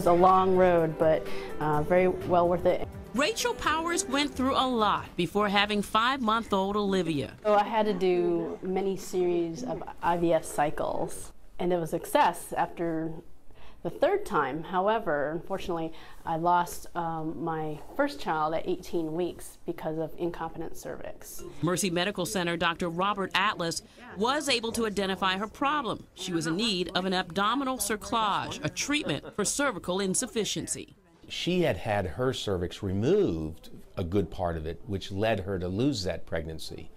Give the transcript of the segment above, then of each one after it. was a long road, but very well worth it. Rachel Powers went through a lot before having 5-month-old Olivia. So I had to do many series of IVF cycles, and it was a success after the third time. However, unfortunately, I lost my first child at 18 weeks because of incompetent cervix. Mercy Medical Center Dr. Robert Atlas was able to identify her problem. She was in need of an abdominal cerclage, a treatment for cervical insufficiency. She had had her cervix removed, a good part of it, which led her to lose that pregnancy.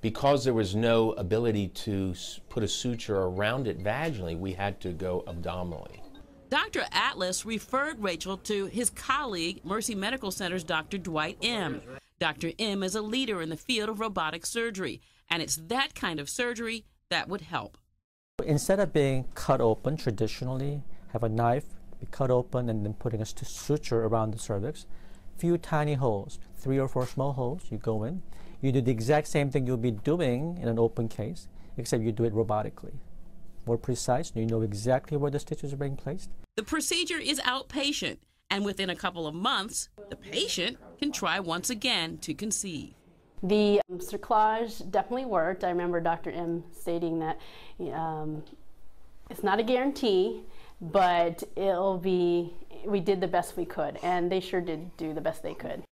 Because there was no ability to put a suture around it vaginally, we had to go abdominally. Dr. Atlas referred Rachel to his colleague, Mercy Medical Center's Dr. Dwight Im. Dr. Im is a leader in the field of robotic surgery, and it's that kind of surgery that would help. Instead of being cut open traditionally, have a knife, be cut open, and then putting a suture around the cervix, few tiny holes, 3 or 4 small holes, you go in. You do the exact same thing you'll be doing in an open case, except you do it robotically. More precise, you know exactly where the stitches are being placed. The procedure is outpatient, and within a couple of months, the patient can try once again to conceive. The cerclage definitely worked. I remember Dr. Im stating that it's not a guarantee, but we did the best we could, and they sure did do the best they could.